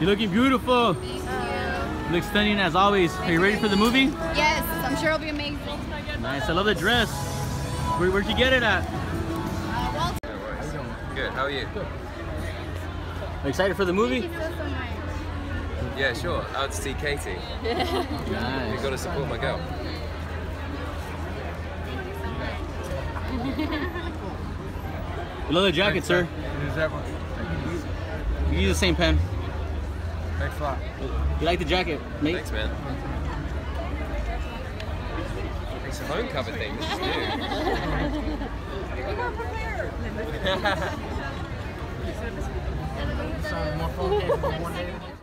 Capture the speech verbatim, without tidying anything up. You're looking beautiful. Thank you. You look stunning as always. Are you ready for the movie? Yes, I'm sure it'll be amazing. Nice, I love the dress. Where, where'd you get it at? Uh, Walter. Good, how are you? Good. Excited for the movie? Thank you so much. Yeah, sure. Out to see Katie. Nice. You've got to support my girl. You love the jacket, sir. It is that one. Thank you. You use the same pen. Thanks a lot. You like the jacket, mate? Thanks, man. It's a phone cover thing. This is new. We got prepared. More phone covers one day.